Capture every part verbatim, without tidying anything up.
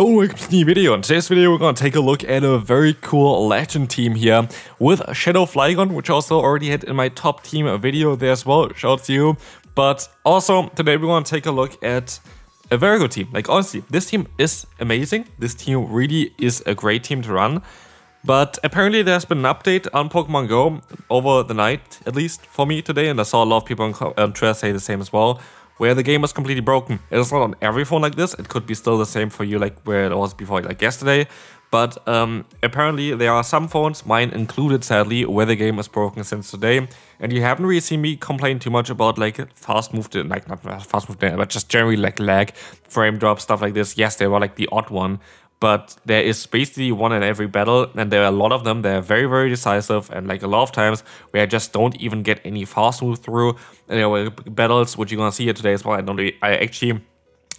Hello, welcome to the video. In today's video we're going to take a look at a very cool legend team here with Shadow Flygon, which also already had in my top team video there as well, shout out to you. But also today we're going to take a look at a very good team. Like honestly, this team is amazing, this team really is a great team to run. But apparently there's been an update on Pokemon Go over the night, at least for me today, and I saw a lot of people on Twitter say the same as well, where the game is completely broken. It is not on every phone like this. It could be still the same for you, like where it was before, like yesterday. But um, apparently there are some phones, mine included sadly, where the game is broken since today. And you haven't really seen me complain too much about like fast move, to, like not fast move, but just generally like lag, frame drop, stuff like this. Yes, they were like the odd one, but there is basically one in every battle, and there are a lot of them. They're very, very decisive, and like a lot of times where I just don't even get any fast move through. And there were battles, which you're gonna see here today as well. I don't really, I actually,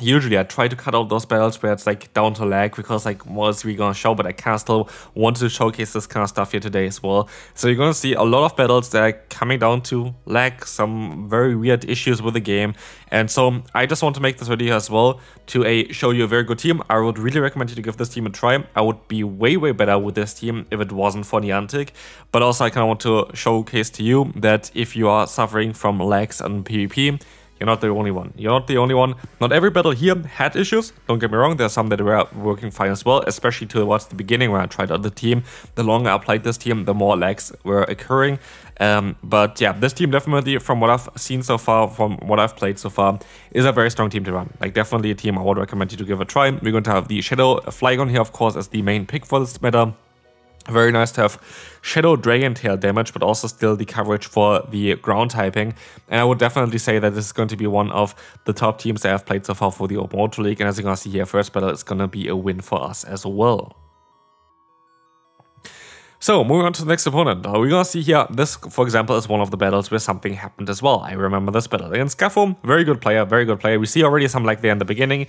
usually I try to cut out those battles where it's like down to lag, because like what else are we gonna show, but I kind of still want to showcase this kind of stuff here today as well. So you're gonna see a lot of battles that are coming down to lag, some very weird issues with the game. And so I just want to make this video as well to a show you a very good team. I would really recommend you to give this team a try. I would be way, way better with this team if it wasn't for Niantic. But also I kind of want to showcase to you that if you are suffering from lags and PvP, you're not the only one. You're not the only one. Not every battle here had issues. Don't get me wrong. There are some that were working fine as well, especially towards the beginning when I tried out the team. The longer I played this team, the more lags were occurring. Um, but yeah, this team definitely, from what I've seen so far, from what I've played so far, is a very strong team to run. Like definitely a team I would recommend you to give a try. We're going to have the Shadow Flygon here, of course, as the main pick for this meta. Very nice to have Shadow Dragon Tail damage, but also still the coverage for the ground typing. And I would definitely say that this is going to be one of the top teams that I've played so far for the Open Ultra League. And as you're going to see here, first battle is going to be a win for us as well. So moving on to the next opponent, uh, we're gonna see here, this for example is one of the battles where something happened as well. I remember this battle against Scaffold. Very good player, very good player. We see already some lag there in the beginning.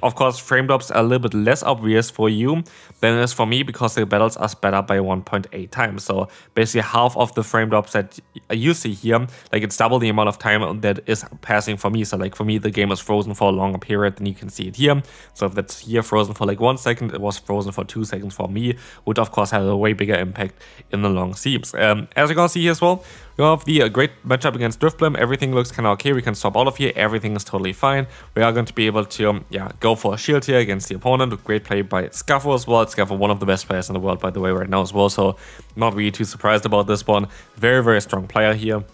Of course, frame drops are a little bit less obvious for you than it is for me, because the battles are sped up by one point eight times. So basically half of the frame drops that you see here, like it's double the amount of time that is passing for me. So like for me, the game is frozen for a longer period than you can see it here. So if that's here frozen for like one second, it was frozen for two seconds for me, would of course have a way bigger impact impact in the long seams. Um, as you can see here as well, we have the uh, great matchup against Drifblim. Everything looks kind of okay. We can stop out of here. Everything is totally fine. We are going to be able to um, yeah, go for a shield here against the opponent. Great play by Scaffold as well. Scaffold, one of the best players in the world, by the way, right now as well. So not really too surprised about this one. Very, very strong player here.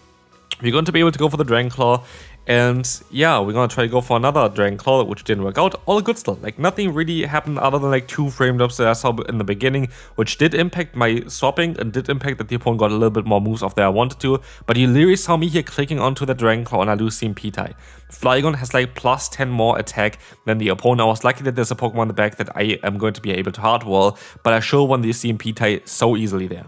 We're going to be able to go for the Dragon Claw. And yeah, we're gonna try to go for another Dragon Claw, which didn't work out. All good still. Like nothing really happened other than like two frame drops that I saw in the beginning, which did impact my swapping and did impact that the opponent got a little bit more moves off than I wanted to. But you literally saw me here clicking onto the Dragon Claw and I lose C M P tie. Flygon has like plus ten more attack than the opponent. I was lucky that there's a Pokemon in the back that I am going to be able to hard wall, but I sure won the C M P tie so easily there.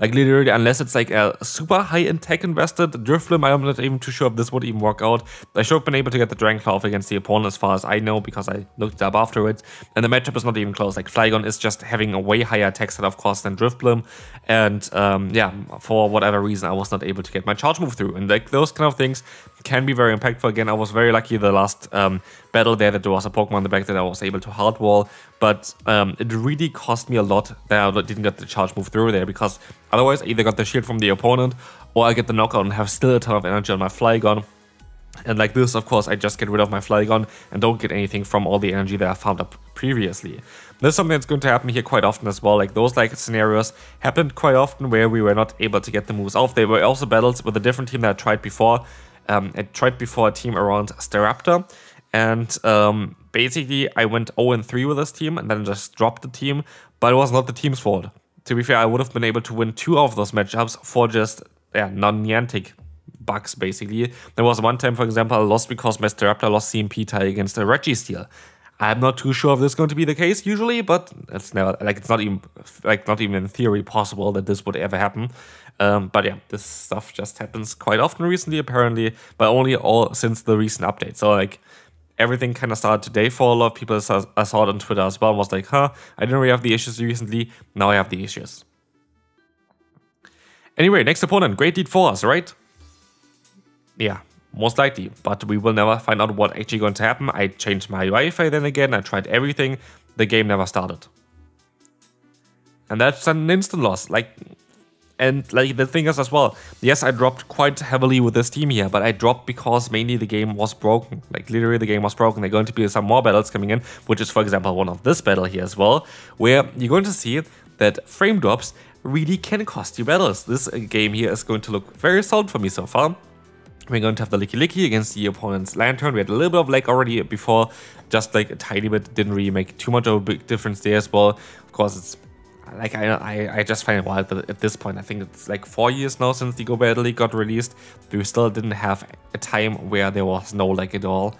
Like literally, unless it's like a super high in tech invested Drifblim, I'm not even too sure if this would even work out. I should have been able to get the Dragon Claw off against the opponent as far as I know, because I looked it up afterwards. And the matchup is not even close. Like Flygon is just having a way higher attack set, of course, than Drifblim. And um, yeah, for whatever reason, I was not able to get my charge move through. And like those kind of things can be very impactful. Again, I was very lucky the last um, battle there that there was a Pokemon in the back that I was able to hardwall. But um, it really cost me a lot that I didn't get the charge move through there, because otherwise I either got the shield from the opponent or I get the knockout and have still a ton of energy on my Flygon. And like this, of course, I just get rid of my Flygon and don't get anything from all the energy that I farmed up previously. This is something that's going to happen here quite often as well. Like those like scenarios happened quite often where we were not able to get the moves off. They were also battles with a different team that I tried before. Um, I tried before a team around Staraptor, and um, basically I went zero and three with this team and then just dropped the team, but it was not the team's fault. To be fair, I would have been able to win two of those matchups for just yeah, non-Niantic bugs, basically. There was one time, for example, I lost because my Staraptor lost C M P tie against a Registeel. I'm not too sure if this is going to be the case usually, but it's never, like it's not even, like not even in theory possible that this would ever happen. Um, but yeah, this stuff just happens quite often recently, apparently, but only all since the recent update. So like everything kind of started today for a lot of people. I saw it on Twitter as well and was like, huh, I didn't really have the issues recently. Now I have the issues. Anyway, next opponent, great lead for us, right? Yeah. most likely, but we will never find out what actually going to happen. I changed my Wi-Fi then again, I tried everything, the game never started. And that's an instant loss. Like, and like the thing is as well, yes, I dropped quite heavily with this team here, but I dropped because mainly the game was broken. Like literally the game was broken. There are going to be some more battles coming in, which is for example one of this battle here as well, where you're going to see that frame drops really can cost you battles. This game here is going to look very solid for me so far. We're going to have the Lickilicky against the opponent's Lantern. We had a little bit of lag already before, just like a tiny bit. Didn't really make too much of a big difference there as well. Of course, it's like I I, I just find it wild that at this point, I think it's like four years now since the Go Battle League got released. We still didn't have a time where there was no lag at all.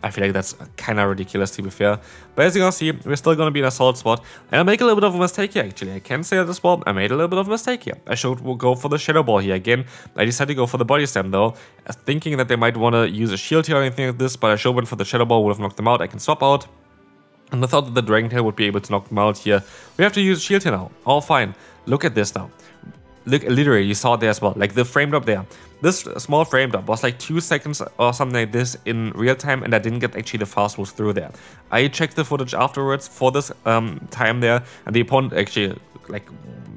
I feel like that's kind of ridiculous, to be fair. But as you can see, we're still going to be in a solid spot. And I make a little bit of a mistake here, actually. I can say that as well. I made a little bit of a mistake here. I should go for the Shadow Ball here again. I decided to go for the Body Slam, though, thinking that they might want to use a shield here or anything like this. But I should have went for the Shadow Ball, would have knocked them out. I can swap out. And I thought that the Dragon Tail would be able to knock them out here. We have to use shield here now. All fine. Look at this now. Look, literally, you saw it there as well. Like the frame drop there. This small frame drop was like two seconds or something like this in real time, and I didn't get actually the fast moves through there. I checked the footage afterwards for this um, time there, and the opponent actually, like,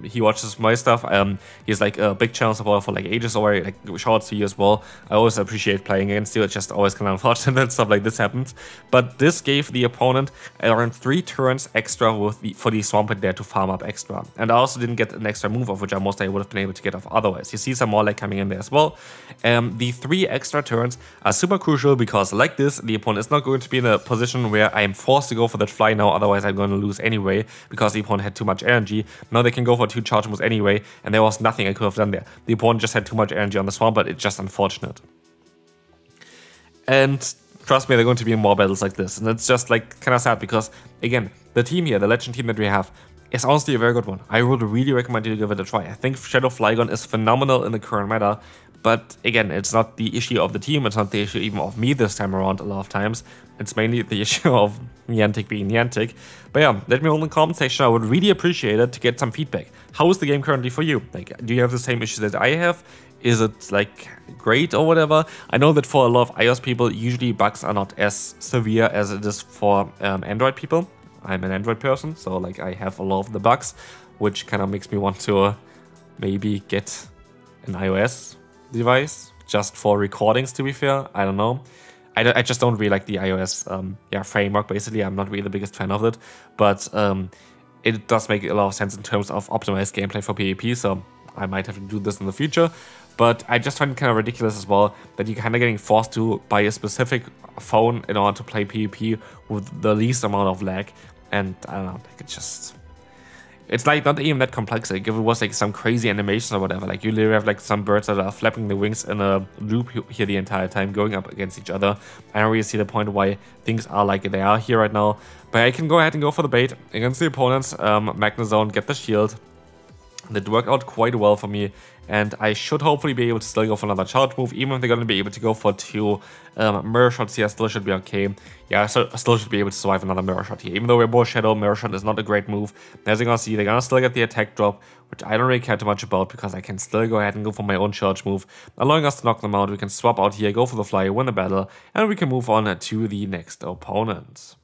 he watches my stuff. Um, he's like a big channel supporter for like ages already. Like, shout out to you as well. I always appreciate playing against you. It's just always kind of unfortunate that stuff like this happens. But this gave the opponent around three turns extra with the, for the Swampert there to farm up extra, and I also didn't get an extra move off, which I most likely would have been able to get off otherwise. You see some more like coming in there as well. Um, the three extra turns are super crucial because like this, the opponent is not going to be in a position where I'm forced to go for that fly now, otherwise I'm going to lose anyway because the opponent had too much energy. Now they can go for two charge moves anyway, and there was nothing I could have done there. The opponent just had too much energy on the Swampert, but it's just unfortunate. And trust me, they're going to be in more battles like this, and it's just like kind of sad because, again, the team here, the legend team that we have, it's honestly a very good one. I would really recommend you to give it a try. I think Shadow Flygon is phenomenal in the current meta, but again, it's not the issue of the team, it's not the issue even of me this time around a lot of times. It's mainly the issue of Niantic being Niantic. But yeah, let me know in the comment section, I would really appreciate it to get some feedback. How is the game currently for you? Like, do you have the same issues that I have? Is it like great or whatever? I know that for a lot of iOS people, usually bugs are not as severe as it is for um, Android people. I'm an Android person, so like I have a lot of the bugs, which kind of makes me want to uh, maybe get an iOS device just for recordings, to be fair. I don't know. I, don't, I just don't really like the iOS um, yeah, framework, basically. I'm not really the biggest fan of it, but um, it does make a lot of sense in terms of optimized gameplay for PvP, so I might have to do this in the future. But I just find it kind of ridiculous as well that you're kind of getting forced to buy a specific phone in order to play PvP with the least amount of lag. And I don't know, like it's just, it's like not even that complex. Like if it was like some crazy animation or whatever, like you literally have like some birds that are flapping the wings in a loop here the entire time going up against each other. I don't really see the point why things are like they are here right now. But I can go ahead and go for the bait against the opponents, um, Magnezone, get the shield. That worked out quite well for me, and I should hopefully be able to still go for another charge move. Even if they're going to be able to go for two um, mirror shots here, I still should be okay. Yeah, I still, I still should be able to survive another mirror shot here. Even though we're both shadow, mirror shot is not a great move. As you can see, they're going to still get the attack drop, which I don't really care too much about because I can still go ahead and go for my own charge move, allowing us to knock them out. We can swap out here, go for the fly, win the battle, and we can move on to the next opponent.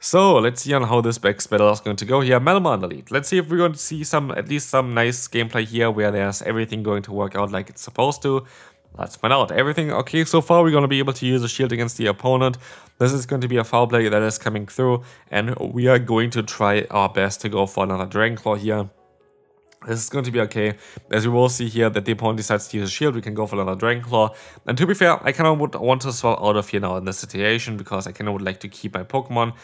So let's see on how this next battle is going to go here. Malamar in the lead. Let's see if we're going to see some, at least some nice gameplay here where there's everything going to work out like it's supposed to. Let's find out. Everything okay so far. We're going to be able to use a shield against the opponent. This is going to be a foul play that is coming through, and we are going to try our best to go for another Dragon Claw here. This is going to be okay. As we will see here that the opponent decides to use a shield, we can go for another Dragon Claw. And to be fair, I kind of would want to swap out of here now in this situation because I kind of would like to keep my Pokemon.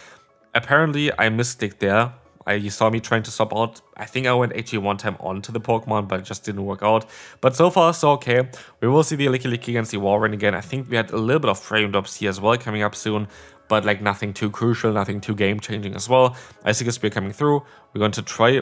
Apparently, I misclicked there. I, you saw me trying to swap out. I think I went actually one time onto the Pokemon, but it just didn't work out. But so far, so okay. We will see the Lickilicky against the Warren again. I think we had a little bit of frame drops here as well coming up soon, but like nothing too crucial, nothing too game-changing as well. Icicle Spear coming through. We're going to try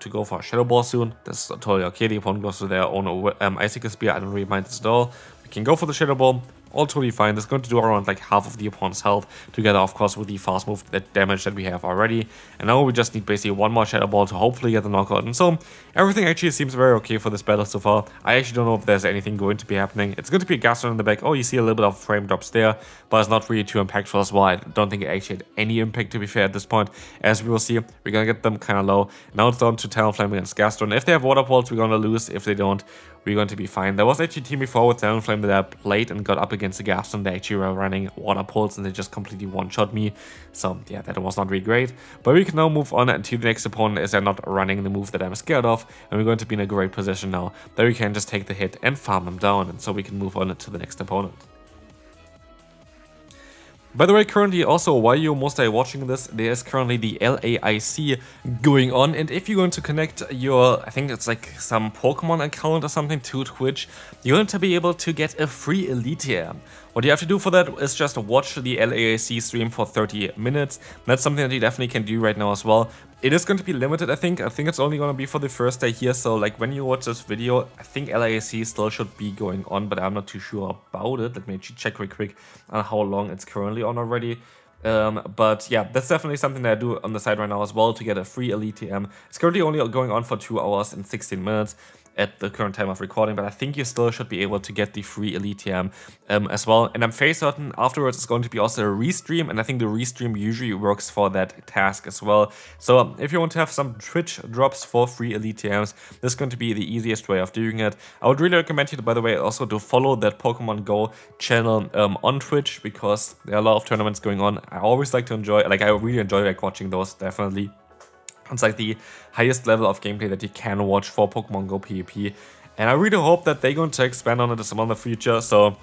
to go for a Shadow Ball soon. That's totally okay. The opponent goes to their own um, Icicle Spear. I don't really mind this at all. We can go for the Shadow Ball. all totally fine. That's going to do around like half of the opponent's health, together of course with the fast move that damage that we have already. And now we just need basically one more Shadow Ball to hopefully get the knockout. And so everything actually seems very okay for this battle so far. I actually don't know if there's anything going to be happening. It's going to be a Gastrodon in the back. Oh, you see a little bit of frame drops there, but it's not really too impactful as well. I don't think it actually had any impact, to be fair, at this point. As we will see, we're going to get them kind of low. Now it's down to Talonflame against Gastrodon. If they have Water Pulse, we're going to lose. If they don't, we're going to be fine. There was actually a team before with Talonflame that I played and got up against the Gastrodon. They actually were running Water Pulse and they just completely one-shot me. So yeah, that was not really great. But we can now move on until the next opponent, as they're not running the move that I'm scared of. And we're going to be in a great position now that we can just take the hit and farm them down. And so we can move on to the next opponent. By the way, currently also, while you're most are watching this, there is currently the L A I C going on, and if you're going to connect your, I think it's like some Pokemon account or something to Twitch, you're going to be able to get a free Elite T M. What you have to do for that is just watch the L A I C stream for thirty minutes. That's something that you definitely can do right now as well. It is going to be limited, I think. I think it's only going to be for the first day here. So like when you watch this video, I think L A I C still should be going on, but I'm not too sure about it. Let me check real quick on how long it's currently on already. Um, but yeah, that's definitely something that I do on the side right now as well, to get a free Elite T M. It's currently only going on for two hours and sixteen minutes. At the current time of recording, but I think you still should be able to get the free Elite T M um, as well. And I'm fairly certain afterwards it's going to be also a restream, and I think the restream usually works for that task as well. So um, if you want to have some Twitch drops for free Elite T Ms, this is going to be the easiest way of doing it. I would really recommend you, to, by the way, also to follow that Pokemon Go channel um, on Twitch, because there are a lot of tournaments going on. I always like to enjoy, like I really enjoy like watching those, definitely. It's like the highest level of gameplay that you can watch for Pokemon Go PvP. And I really hope that they're going to expand on it as well in the future. So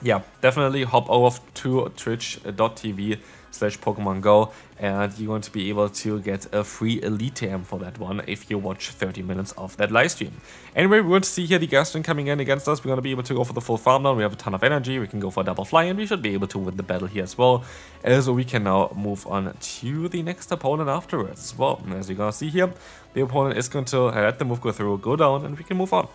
yeah, definitely hop over to twitch.tv slash Pokemon Go. And you're going to be able to get a free Elite T M for that one if you watch thirty minutes of that live stream. Anyway, we're going to see here the Gastrodon coming in against us. We're going to be able to go for the full farm down. We have a ton of energy. We can go for a double fly, and we should be able to win the battle here as well. As we can now move on to the next opponent afterwards. Well, as you're going to see here, the opponent is going to let the move go through, go down, and we can move on.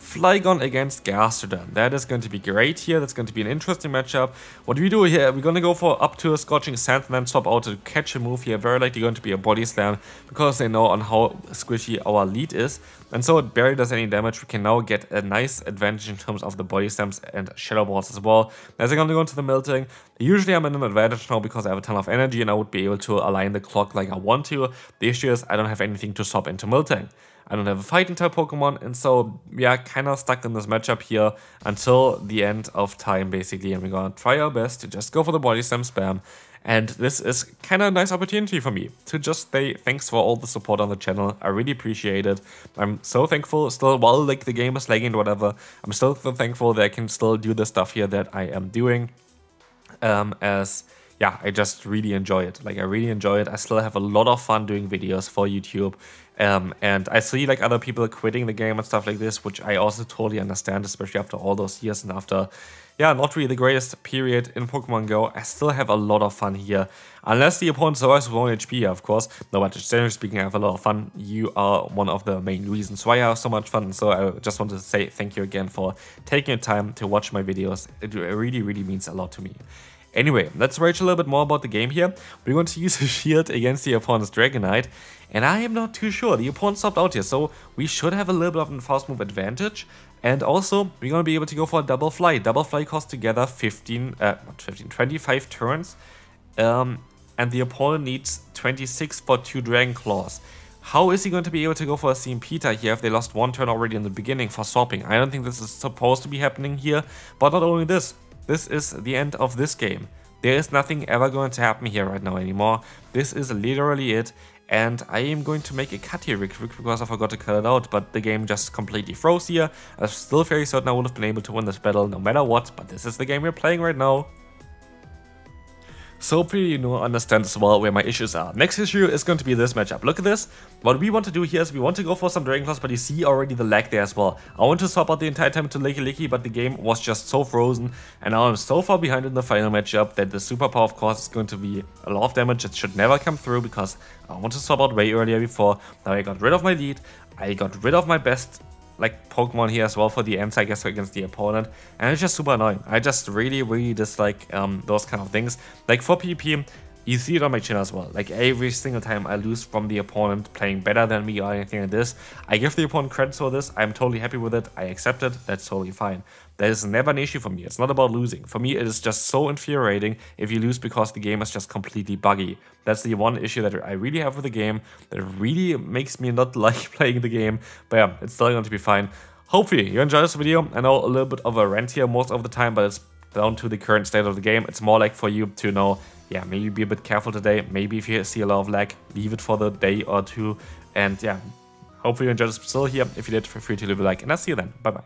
Flygon against Gastrodon. That is going to be great here. That's going to be an interesting matchup. What do we do here? We're going to go for up to a Scorching Sand and then swap out to catch a move here. Very likely going to be a Body Slam, because they know on how squishy our lead is. And so it barely does any damage. We can now get a nice advantage in terms of the Body Slams and Shadow Balls as well. As they're going to go into the melting, usually I'm in an advantage now because I have a ton of energy and I would be able to align the clock like I want to. The issue is I don't have anything to swap into melting. I don't have a fighting type Pokemon, and so we are kind of stuck in this matchup here until the end of time, basically. And we're gonna try our best to just go for the Body Slam spam. And this is kind of a nice opportunity for me to just say thanks for all the support on the channel. I really appreciate it. I'm so thankful still, while like the game is lagging or whatever, I'm still thankful that I can still do the stuff here that I am doing. Um, as... Yeah, I just really enjoy it. Like, I really enjoy it. I still have a lot of fun doing videos for YouTube. Um, and I see, like, other people quitting the game and stuff like this, which I also totally understand, especially after all those years and after, yeah, not really the greatest period in Pokemon Go. I still have a lot of fun here. Unless the opponent survives with one H P here, of course. No, but generally speaking, I have a lot of fun. You are one of the main reasons why I have so much fun. And so I just want to say thank you again for taking your time to watch my videos. It really, really means a lot to me. Anyway, let's rage a little bit more about the game here. We're going to use a shield against the opponent's Dragonite. And I am not too sure. The opponent stopped out here, so we should have a little bit of a fast move advantage. And also, we're going to be able to go for a double fly. Double fly costs together fifteen, uh, not fifteen, twenty-five turns. Um, and the opponent needs twenty-six for two Dragon Claws. How is he going to be able to go for a C M P here if they lost one turn already in the beginning for swapping? I don't think this is supposed to be happening here. But not only this. This is the end of this game. There is nothing ever going to happen here right now anymore. This is literally it. And I am going to make a cut here real quick because I forgot to cut it out. But the game just completely froze here. I'm still very certain I would have been able to win this battle no matter what. But this is the game we're playing right now. So hopefully you know, understand as well where my issues are. Next issue is going to be this matchup. Look at this. What we want to do here is we want to go for some Dragon Claws, but you see already the lag there as well. I want to swap out the entire time to Lickilicky, but the game was just so frozen. And now I'm so far behind in the final matchup that the superpower, of course, is going to be a lot of damage. It should never come through because I want to swap out way earlier before. Now I got rid of my lead. I got rid of my best like Pokemon here as well for D Ms, I guess, against the opponent, and it's just super annoying. I just really, really dislike um, those kind of things. Like for PvP, you see it on my channel as well. Like every single time I lose from the opponent playing better than me or anything like this, I give the opponent credit for this. I'm totally happy with it. I accept it. That's totally fine. That is never an issue for me. It's not about losing. For me, it is just so infuriating if you lose because the game is just completely buggy. That's the one issue that I really have with the game that really makes me not like playing the game. But yeah, it's still going to be fine. Hopefully you enjoyed this video. I know a little bit of a rant here most of the time, but it's down to the current state of the game. It's more like for you to know, yeah, maybe be a bit careful today. Maybe if you see a lot of lag, leave it for the day or two. And yeah, hopefully you enjoyed this still here. If you did, feel free to leave a like. And I'll see you then. Bye-bye.